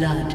blood.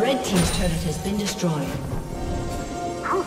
Red team's turret has been destroyed. Wow.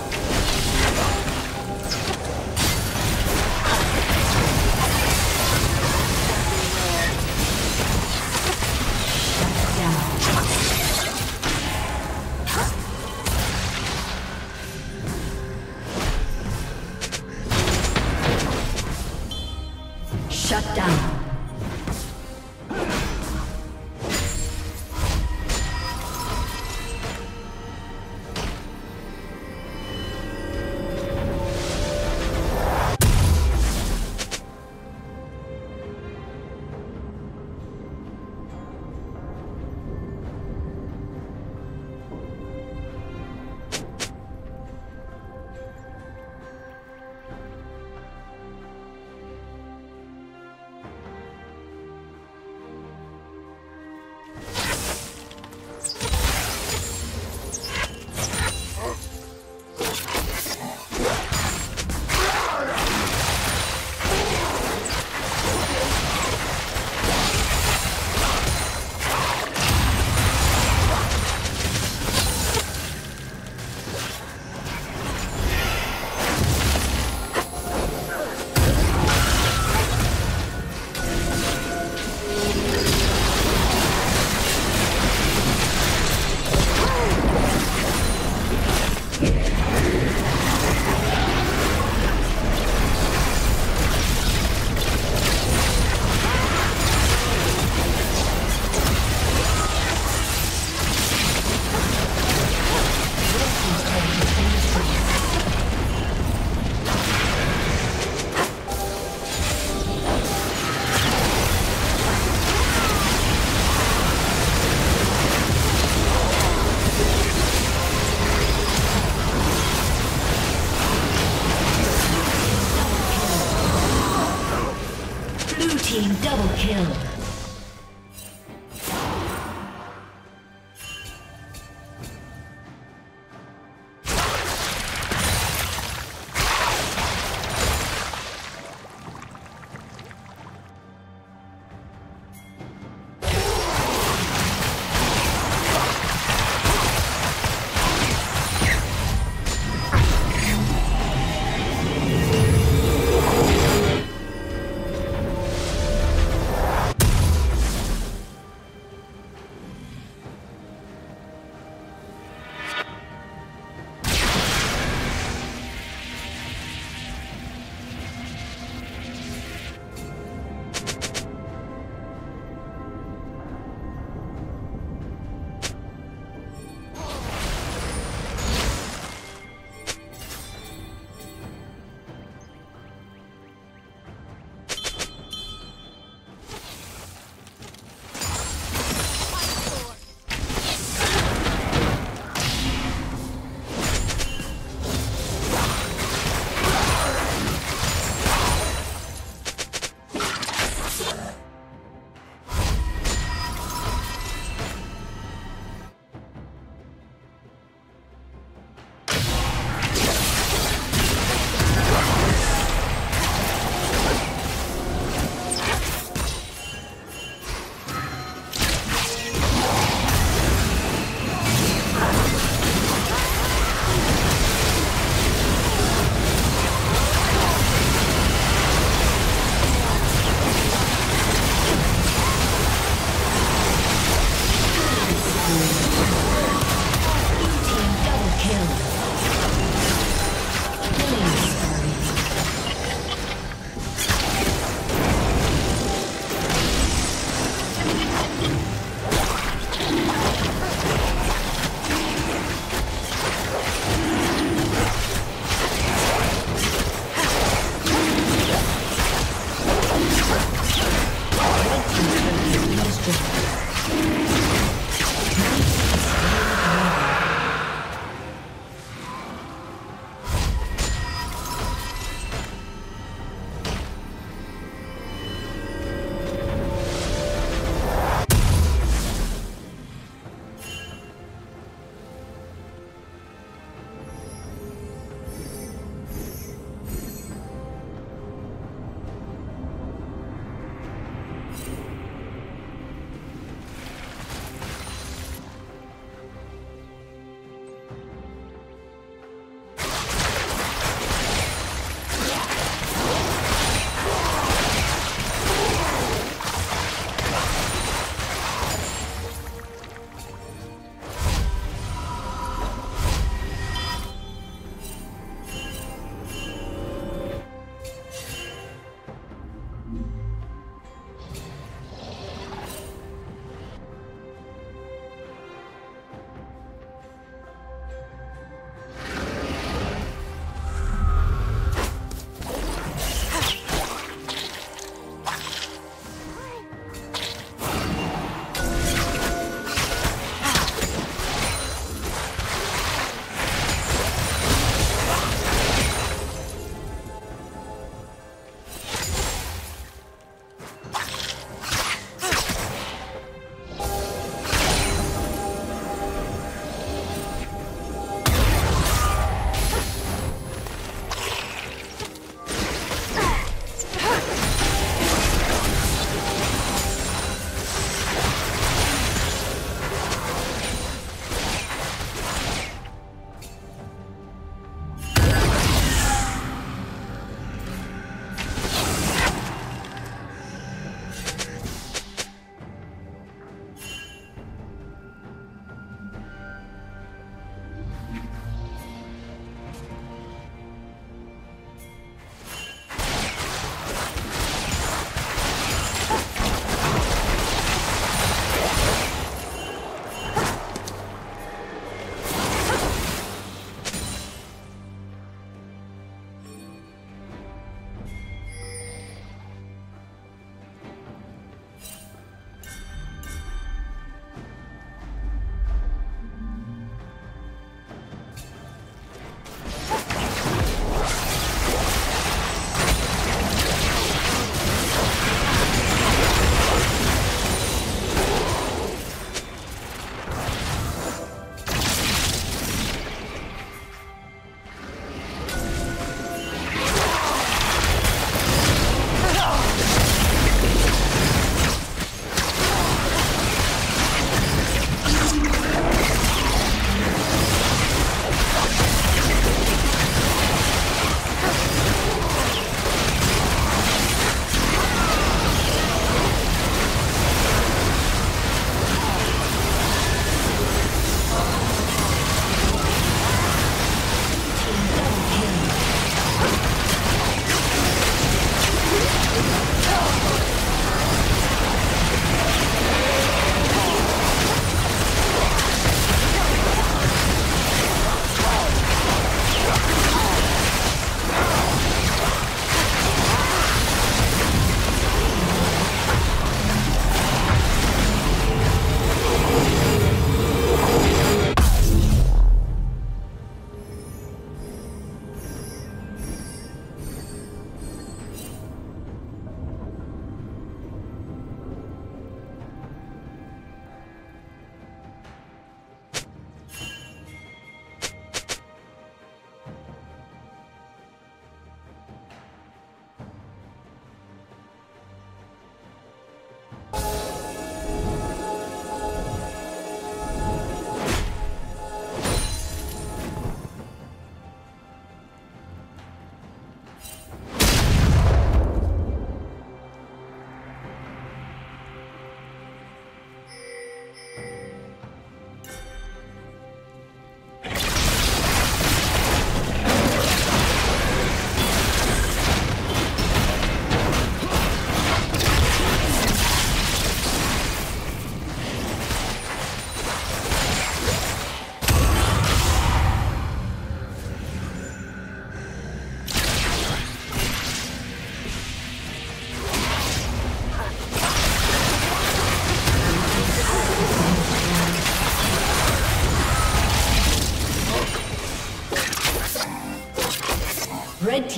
Red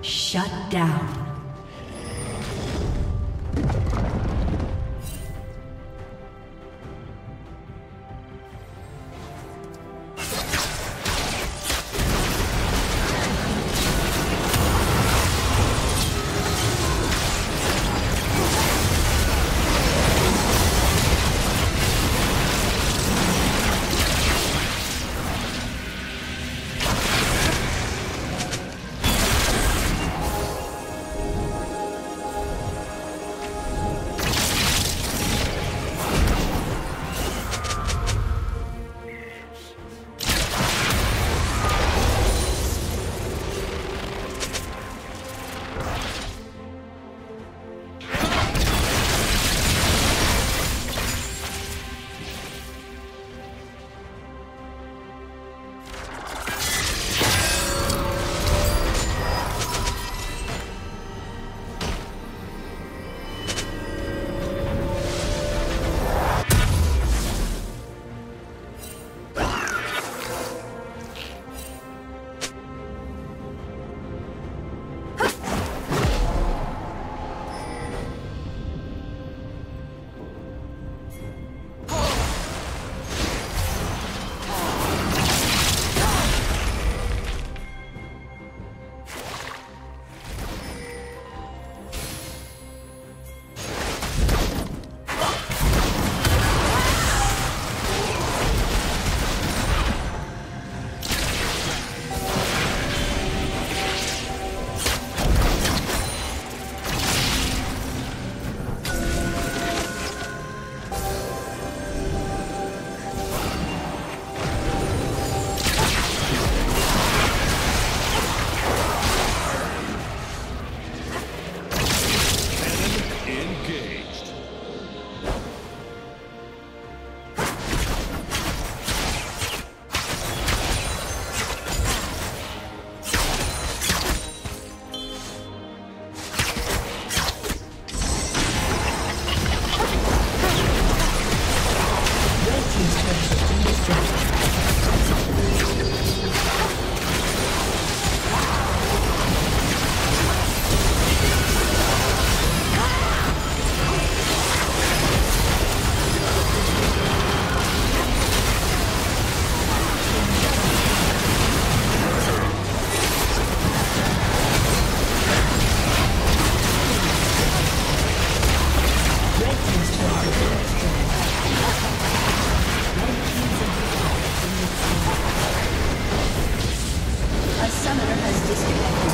Shut down. Summoner has disconnected.